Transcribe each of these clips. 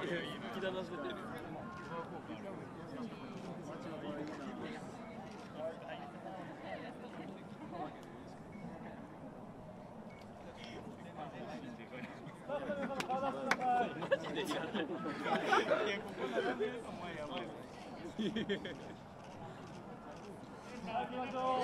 行きましょう。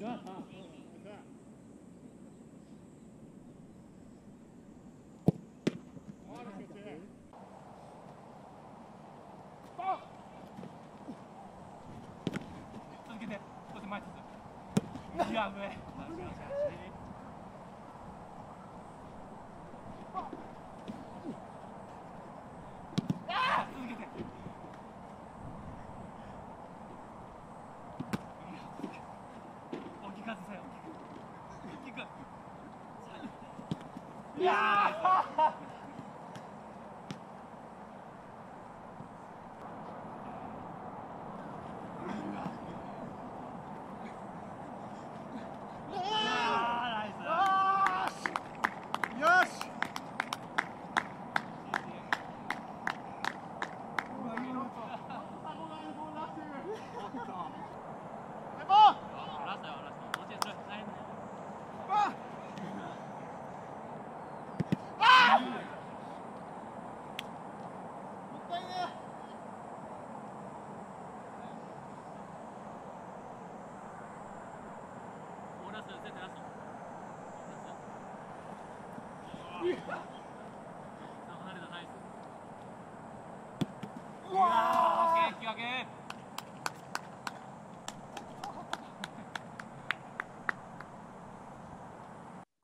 こ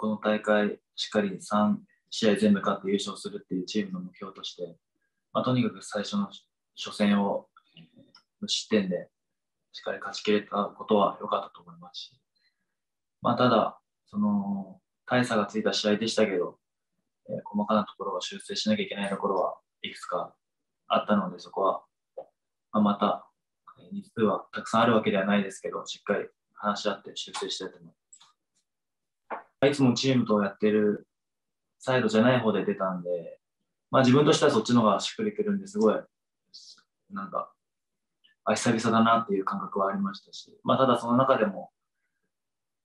の大会、しっかり3試合全部勝って優勝するっていうチームの目標として、とにかく最初の初戦を無失点でしっかり勝ち切れたことは良かったと思いますし、ただ、大差がついた試合でしたけど、細かなところを修正しなきゃいけないところはいくつかあったので、そこは、また日数はたくさんあるわけではないですけど、しっかり話し合って修正したいと思います。いつもチームとやってるサイドじゃない方で出たんで、自分としてはそっちの方がしっくりくるんですごい、なんか、久々だなっていう感覚はありましたし、ただその中でも、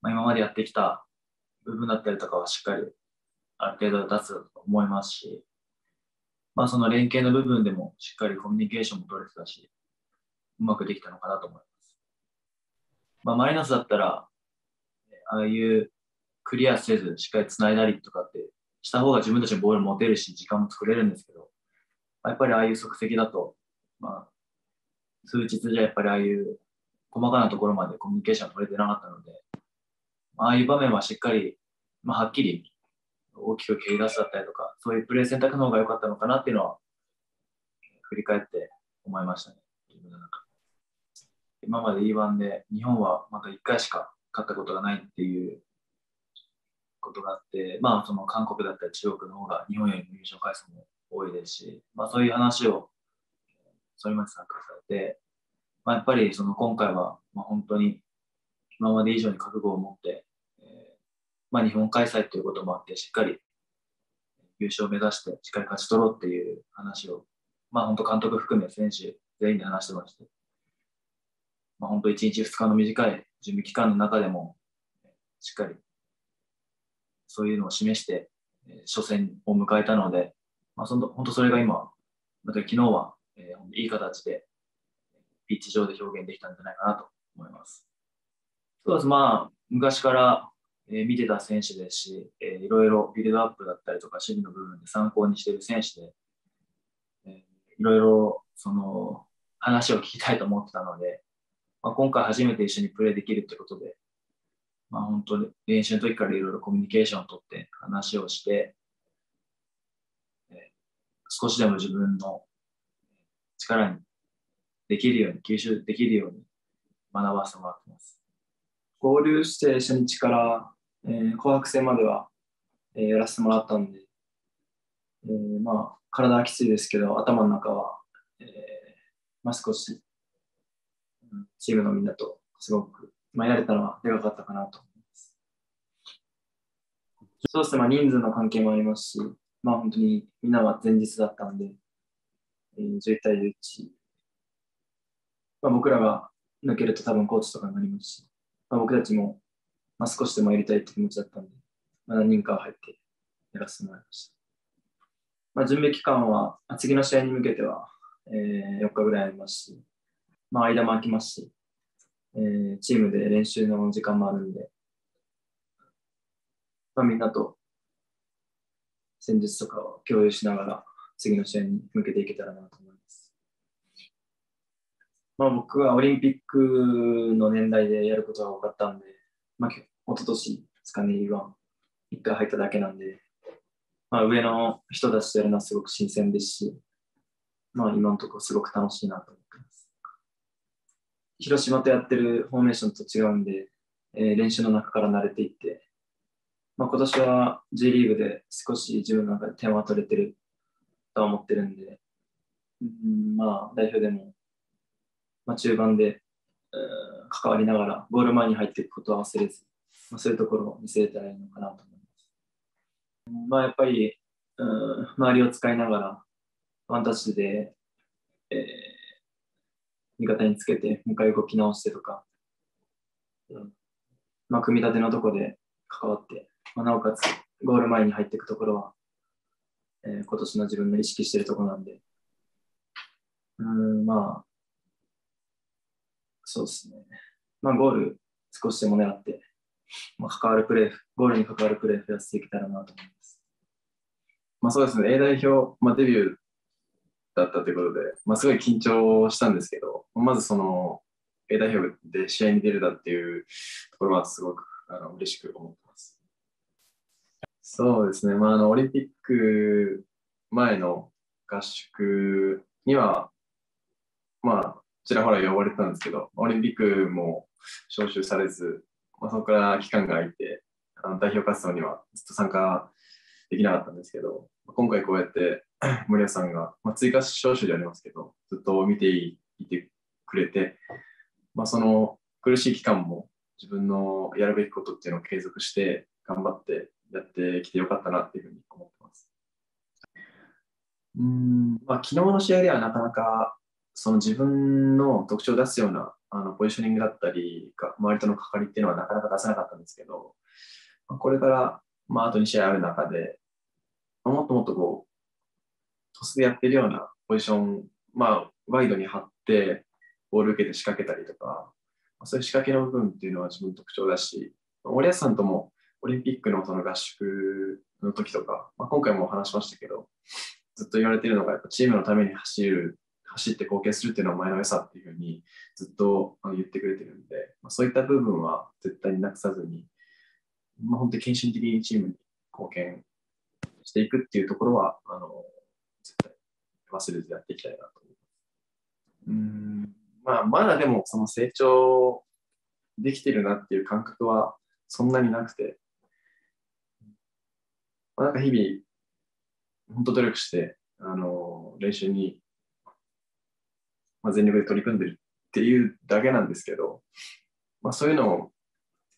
今までやってきた部分だったりとかはしっかりある程度出すと思いますし、その連携の部分でもしっかりコミュニケーションも取れてたし、うまくできたのかなと思います。マイナスだったら、ああいうクリアせずしっかりつないだりとかってした方が自分たちのボール持てるし時間も作れるんですけど、やっぱりああいう即席だと、数日じゃやっぱりああいう細かなところまでコミュニケーション取れてなかったので、ああいう場面はしっかり、はっきり大きく蹴り出すだったりとか、そういうプレー選択の方が良かったのかなっていうのは振り返って思いましたね。自分の中今まで E1 で日本はまた1回しか勝ったことがないっていうことがあって、その韓国だったり中国の方が日本よりも優勝回数も多いですし、そういう話を反町さんからされて、やっぱりその今回は本当に今まで以上に覚悟を持って、日本開催ということもあって、しっかり優勝を目指して、しっかり勝ち取ろうっていう話を、本当監督含め選手全員で話してまして、本当1日2日の短い準備期間の中でも、しっかりそういうのを示して、初戦を迎えたので、本当それが今、昨日は、いい形で、ピッチ上で表現できたんじゃないかなと思います。そうです。昔から、見てた選手ですし、いろいろビルドアップだったりとか、守備の部分で参考にしている選手で、いろいろその話を聞きたいと思ってたので、今回初めて一緒にプレーできるってことで、本当に練習の時からいろいろコミュニケーションをとって話をして、少しでも自分の力にできるように、吸収できるように学ばせてもらっています。合流して初日から、紅白戦までは、やらせてもらったんで、体はきついですけど、頭の中は、少し、チームのみんなとすごく、やれたのはでかかったかなと思います。そうですね、人数の関係もありますし、本当にみんなは前日だったんで、11対11、僕らが抜けると多分コーチとかになりますし、僕たちも、少しでもやりたいって気持ちだったんで、何人か入ってやらせてもらいました。準備期間は次の試合に向けては、4日ぐらいありますし、間も空きますし、チームで練習の時間もあるんで、まあ、みんなと戦術とかを共有しながら次の試合に向けていけたらなと思います。まあ、僕はオリンピックの年代でやることが多かったんで、まあ、一昨年ですかね、E1、1回入っただけなんで、まあ、上の人たちとやるのはすごく新鮮ですし、まあ、今のところすごく楽しいなと思ってます。広島とやってるフォーメーションと違うんで、練習の中から慣れていって、まあ、今年は J リーグで少し自分の中で点は取れてるとは思ってるんで、まあ、代表でも、まあ、中盤で関わりながらゴール前に入っていくことは忘れず、まあ、そういうところを見せれたらいいのかなと思います。まあ、やっぱり周りを使いながらワンタッチで、味方につけて、もう一回動き直してとか、まあ、組み立てのところで関わって、まあ、なおかつゴール前に入っていくところは、今年の自分の意識しているところなんで、まあ、そうですね、まあ、ゴール少しでも狙って、まあ、関わるプレー、ゴールに関わるプレー増やしていけたらなと思います。まあ、そうですね、A 代表、まあ、デビューだったということで、まあ、すごい緊張したんですけど、まずその A 代表で試合に出れたっていうところはすごく嬉しく思ってます。そうですね、まあ、オリンピック前の合宿には、まあ、ちらほら呼ばれてたんですけど、オリンピックも招集されず、まあ、そこから期間が空いて、代表活動にはずっと参加できなかったんですけど、今回こうやって森保さんが、まあ、追加招集でありますけどずっと見ていてくれて、まあ、その苦しい期間も自分のやるべきことっていうのを継続して頑張ってやってきてよかったなっていうふうに思ってます。まあ、昨日の試合ではなかなかその自分の特徴を出すようなポジショニングだったり周りとの関わりっていうのはなかなか出せなかったんですけど、まあ、これから、まあ、あと2試合ある中でもっともっとこうトスでやってるようなポジション、まあ、ワイドに張ってボール受けて仕掛けたりとか、そういう仕掛けの部分っていうのは自分の特徴だし、森保さんともオリンピックのその合宿の時とか、まあ、今回も話しましたけどずっと言われてるのがやっぱチームのために走って貢献するっていうのはお前の良さっていうふうにずっと言ってくれてるんで、まあ、そういった部分は絶対になくさずに、まあ、本当に献身的にチームに貢献していくっていうところは絶対忘れずやっていきたいなと思います。まあ、まだでもその成長できてるなっていう感覚はそんなになくて、まあ、なんか日々本当努力して練習に全力で取り組んでるっていうだけなんですけど、まあ、そういうの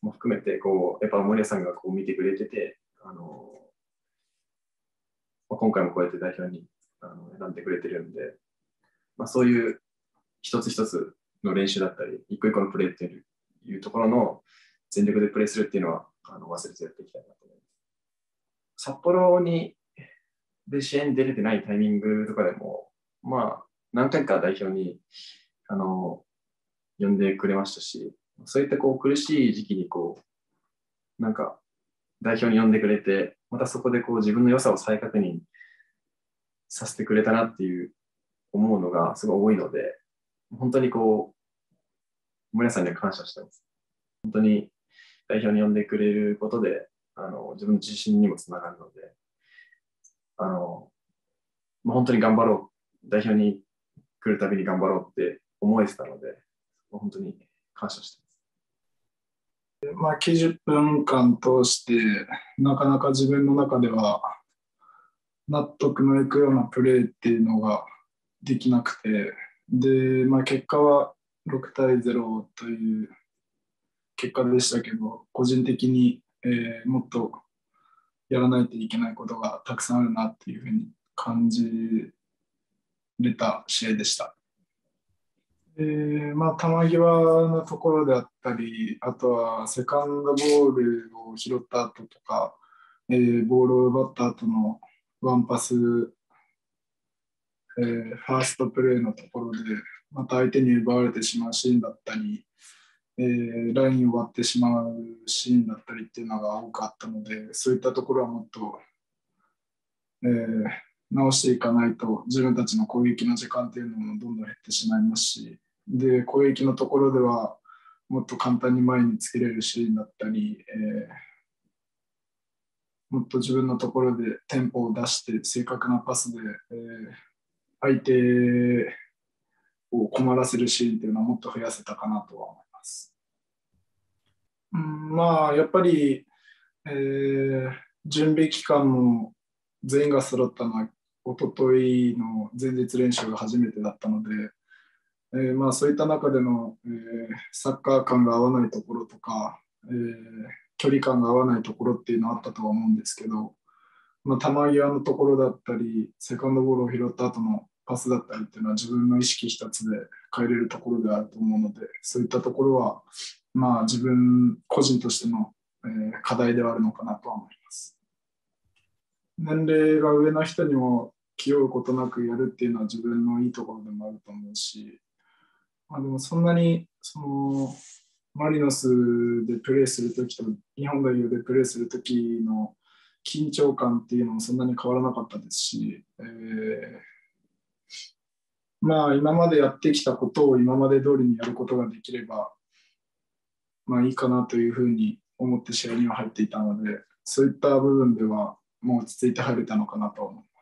も含めてこうやっぱ森保さんがこう見てくれてて今回もこうやって代表に選んでくれてるんで、まあ、そういう一つ一つの練習だったり一個一個のプレーっていうところの全力でプレーするっていうのは忘れずやっていきたいなと思います。札幌で試合に出れてないタイミングとかでも、まあ、何回か代表に呼んでくれましたし、そういったこう苦しい時期にこうなんか代表に呼んでくれて、またそこでこう自分の良さを再確認させてくれたなっていう思うのがすごい多いので、本当にこう森保さんには感謝してます。本当に代表に呼んでくれることで自分の自信にもつながるので、まあ、本当に頑張ろう、代表に来るたびに頑張ろうって思えてたので本当に感謝してます。まあ、90分間通してなかなか自分の中では納得のいくようなプレーっていうのができなくて、で、まあ、結果は6対0という結果でしたけど、個人的に、もっとやらないといけないことがたくさんあるなっていうふうに感じれた試合でした。まあ、球際のところであったり、あとはセカンドボールを拾った後とか、ボールを奪った後のワンパス、ファーストプレーのところでまた相手に奪われてしまうシーンだったり、ラインを割ってしまうシーンだったりっていうのが多かったので、そういったところはもっと、直していかないと自分たちの攻撃の時間っていうのもどんどん減ってしまいますし、で攻撃のところではもっと簡単に前につけれるシーンだったり、もっと自分のところでテンポを出して正確なパスで、相手を困らせるシーンっていうのはもっと増やせたかなとは思います。まあやっぱり、準備期間も全員が揃ったのは一昨日の前日練習が初めてだったので、まあそういった中での、サッカー感が合わないところとか、距離感が合わないところっていうのはあったとは思うんですけど、まあ、球際のところだったりセカンドボールを拾った後のパスだったりっていうのは自分の意識一つで変えれるところであると思うので、そういったところはまあ自分個人としての課題ではあるのかなとは思います。年齢が上の人にも気負うことなくやるっていうのは自分のいいところでもあると思うし、まあ、でもそんなにそのマリノスでプレーするときと日本代表でプレーするときの緊張感っていうのもそんなに変わらなかったですし、まあ今までやってきたことを今まで通りにやることができればまあいいかなというふうに思って試合には入っていたので、そういった部分ではもう落ち着いて入れたのかなと思います。